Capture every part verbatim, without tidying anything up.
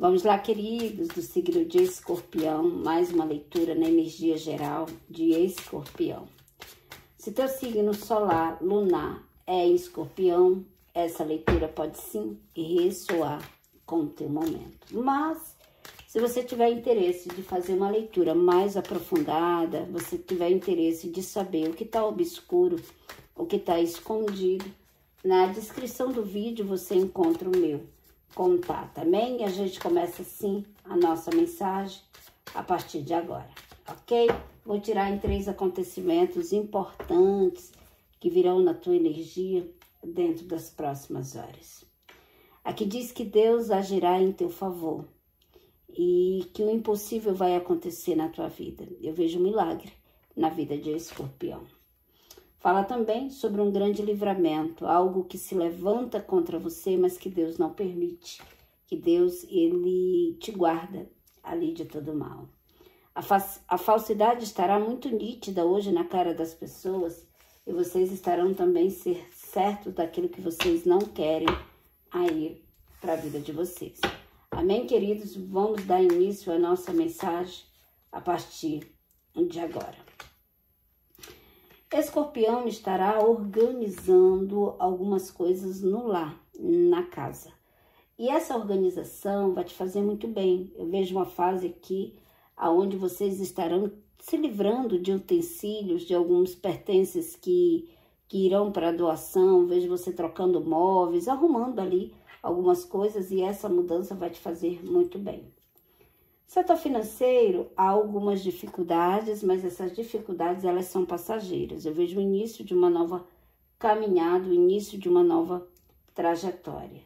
Vamos lá, queridos, do signo de Escorpião, mais uma leitura na energia geral de Escorpião. Se teu signo solar, lunar é em Escorpião, essa leitura pode sim ressoar com o teu momento. Mas, se você tiver interesse de fazer uma leitura mais aprofundada, você tiver interesse de saber o que está obscuro, o que está escondido, na descrição do vídeo você encontra o meu contato, amém? E a gente começa assim a nossa mensagem a partir de agora, ok? Vou tirar em três acontecimentos importantes que virão na tua energia dentro das próximas horas. Aqui diz que Deus agirá em teu favor e que o impossível vai acontecer na tua vida. Eu vejo um milagre na vida de Escorpião. Fala também sobre um grande livramento, algo que se levanta contra você, mas que Deus não permite, que Deus ele te guarda ali de todo mal. A, fa a falsidade estará muito nítida hoje na cara das pessoas e vocês estarão também ser certos daquilo que vocês não querem aí para a vida de vocês. Amém, queridos? Vamos dar início à nossa mensagem a partir de agora. Escorpião estará organizando algumas coisas no lar, na casa. E essa organização vai te fazer muito bem. Eu vejo uma fase aqui onde vocês estarão se livrando de utensílios, de alguns pertences que, que irão para doação. Vejo você trocando móveis, arrumando ali algumas coisas e essa mudança vai te fazer muito bem. Setor financeiro, há algumas dificuldades, mas essas dificuldades, elas são passageiras. Eu vejo o início de uma nova caminhada, o início de uma nova trajetória.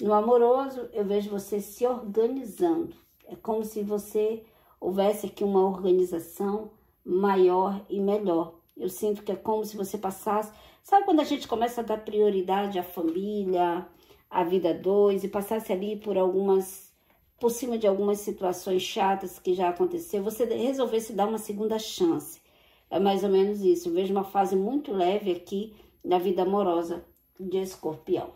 No amoroso, eu vejo você se organizando. É como se você houvesse aqui uma organização maior e melhor. Eu sinto que é como se você passasse... Sabe quando a gente começa a dar prioridade à família, à vida dois, e passasse ali por algumas... por cima de algumas situações chatas que já aconteceu, você resolver se dar uma segunda chance. É mais ou menos isso. Eu vejo uma fase muito leve aqui da vida amorosa de Escorpião.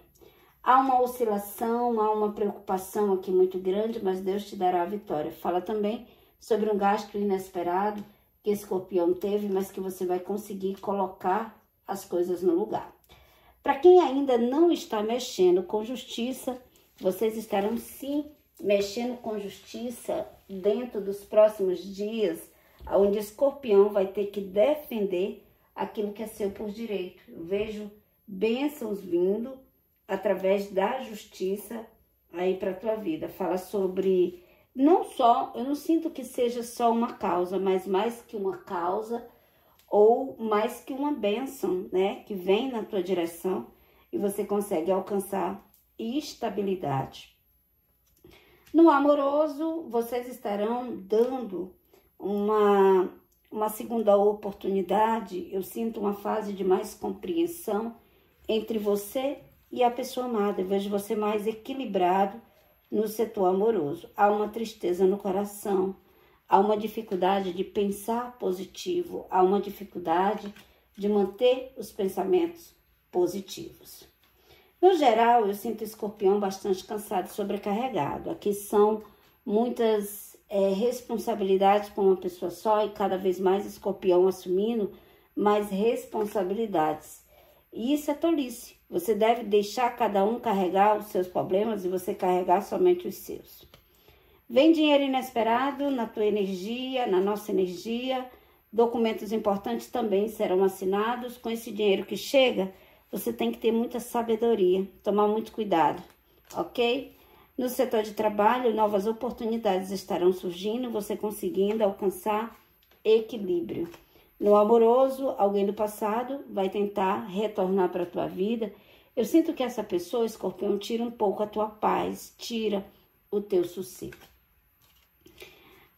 Há uma oscilação, há uma preocupação aqui muito grande, mas Deus te dará a vitória. Fala também sobre um gasto inesperado que Escorpião teve, mas que você vai conseguir colocar as coisas no lugar. Para quem ainda não está mexendo com justiça, vocês estarão sim mexendo com justiça dentro dos próximos dias, onde Escorpião vai ter que defender aquilo que é seu por direito. Eu vejo bênçãos vindo através da justiça aí para a tua vida. Fala sobre, não só, eu não sinto que seja só uma causa, mas mais que uma causa ou mais que uma bênção, né? Que vem na tua direção e você consegue alcançar estabilidade. No amoroso, vocês estarão dando uma, uma segunda oportunidade. Eu sinto uma fase de mais compreensão entre você e a pessoa amada. Eu vejo você mais equilibrado no setor amoroso. Há uma tristeza no coração, há uma dificuldade de pensar positivo, há uma dificuldade de manter os pensamentos positivos. No geral, eu sinto Escorpião bastante cansado e sobrecarregado. Aqui são muitas é, responsabilidades para uma pessoa só e cada vez mais Escorpião assumindo mais responsabilidades. E isso é tolice. Você deve deixar cada um carregar os seus problemas e você carregar somente os seus. Vem dinheiro inesperado na tua energia, na nossa energia. Documentos importantes também serão assinados. Com esse dinheiro que chega, você tem que ter muita sabedoria, tomar muito cuidado, ok? No setor de trabalho, novas oportunidades estarão surgindo, você conseguindo alcançar equilíbrio. No amoroso, alguém do passado vai tentar retornar para a tua vida. Eu sinto que essa pessoa, Escorpião, tira um pouco a tua paz, tira o teu sossego.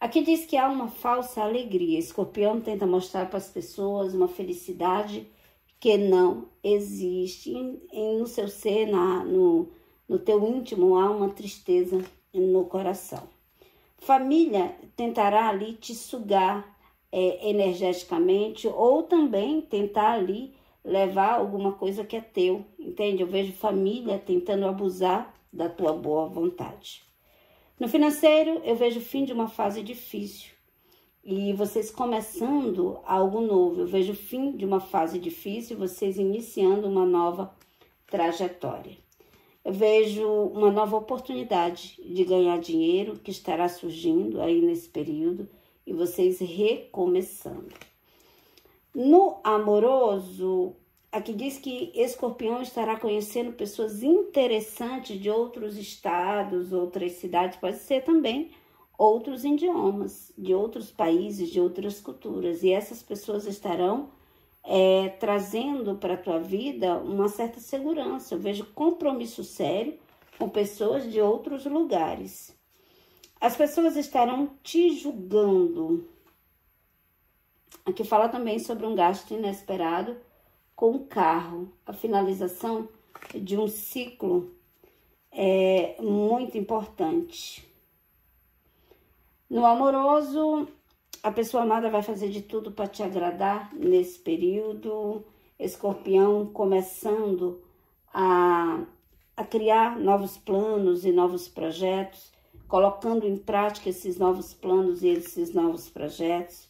Aqui diz que há uma falsa alegria. Escorpião tenta mostrar para as pessoas uma felicidade que não existe. Em, em, no seu ser, na, no, no teu íntimo, há uma tristeza no coração. Família tentará ali te sugar é, energeticamente ou também tentar ali levar alguma coisa que é teu, entende? Eu vejo família tentando abusar da tua boa vontade. No financeiro, eu vejo o fim de uma fase difícil e vocês começando algo novo. Eu vejo o fim de uma fase difícil, vocês iniciando uma nova trajetória. Eu vejo uma nova oportunidade de ganhar dinheiro que estará surgindo aí nesse período e vocês recomeçando. No amoroso, aqui diz que Escorpião estará conhecendo pessoas interessantes de outros estados, outras cidades, pode ser também outros idiomas, de outros países, de outras culturas. E essas pessoas estarão É, trazendo para a tua vida uma certa segurança. Eu vejo compromisso sério com pessoas de outros lugares. As pessoas estarão te julgando. Aqui fala também sobre um gasto inesperado com o carro. A finalização de um ciclo é muito importante. No amoroso, a pessoa amada vai fazer de tudo para te agradar nesse período. Escorpião começando a, a criar novos planos e novos projetos, colocando em prática esses novos planos e esses novos projetos.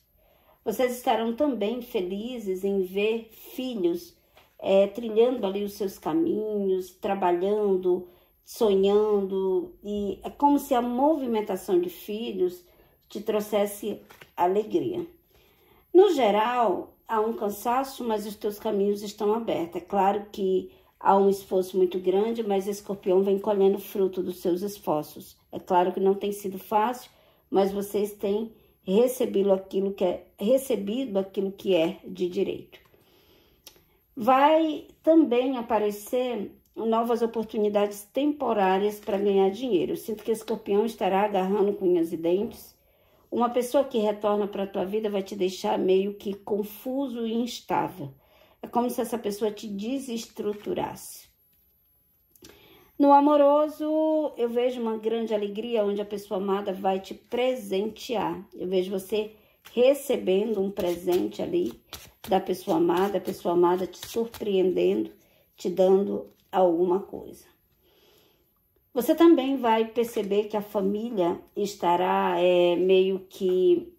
Vocês estarão também felizes em ver filhos é, trilhando ali os seus caminhos, trabalhando, sonhando. E é como se a movimentação de filhos te trouxesse alegria. No geral, há um cansaço, mas os teus caminhos estão abertos. É claro que há um esforço muito grande, mas Escorpião vem colhendo fruto dos seus esforços. É claro que não tem sido fácil, mas vocês têm recebido aquilo que é, recebido aquilo que é de direito. Vai também aparecer novas oportunidades temporárias para ganhar dinheiro. Eu sinto que Escorpião estará agarrando com unhas e dentes. Uma pessoa que retorna para a tua vida vai te deixar meio que confuso e instável. É como se essa pessoa te desestruturasse. No amoroso, eu vejo uma grande alegria onde a pessoa amada vai te presentear. Eu vejo você recebendo um presente ali da pessoa amada, a pessoa amada te surpreendendo, te dando alguma coisa. Você também vai perceber que a família estará é, meio que...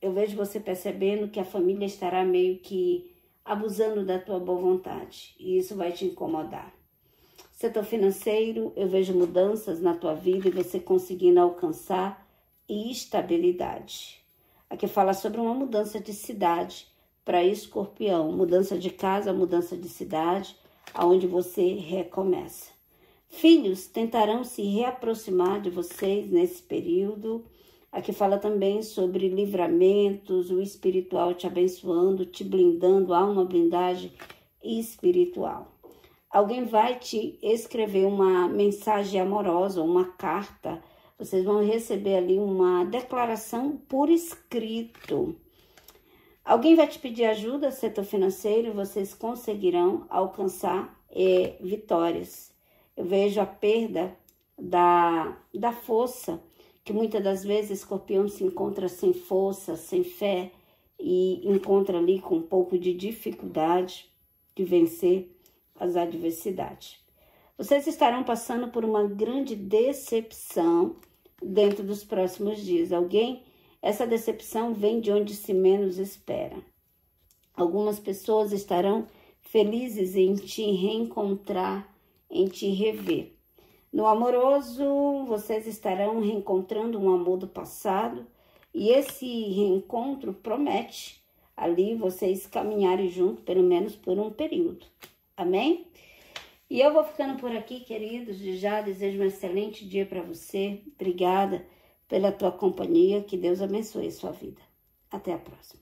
Eu vejo você percebendo que a família estará meio que abusando da tua boa vontade. E isso vai te incomodar. Setor financeiro, eu vejo mudanças na tua vida e você conseguindo alcançar estabilidade. Aqui fala sobre uma mudança de cidade para Escorpião. Mudança de casa, mudança de cidade, aonde você recomeça. Filhos tentarão se reaproximar de vocês nesse período. Aqui fala também sobre livramentos, o espiritual te abençoando, te blindando, há uma blindagem espiritual. Alguém vai te escrever uma mensagem amorosa, uma carta. Vocês vão receber ali uma declaração por escrito. Alguém vai te pedir ajuda, setor financeiro, vocês conseguirão alcançar é, vitórias. Eu vejo a perda da, da força, que muitas das vezes Escorpião se encontra sem força, sem fé, e encontra ali com um pouco de dificuldade de vencer as adversidades. Vocês estarão passando por uma grande decepção dentro dos próximos dias. Alguém, essa decepção vem de onde se menos espera. Algumas pessoas estarão felizes em te reencontrar, em te rever. No amoroso, vocês estarão reencontrando um amor do passado e esse reencontro promete ali vocês caminharem junto, pelo menos por um período. Amém? E eu vou ficando por aqui, queridos. De já desejo um excelente dia para você. Obrigada pela tua companhia. Que Deus abençoe a sua vida. Até a próxima.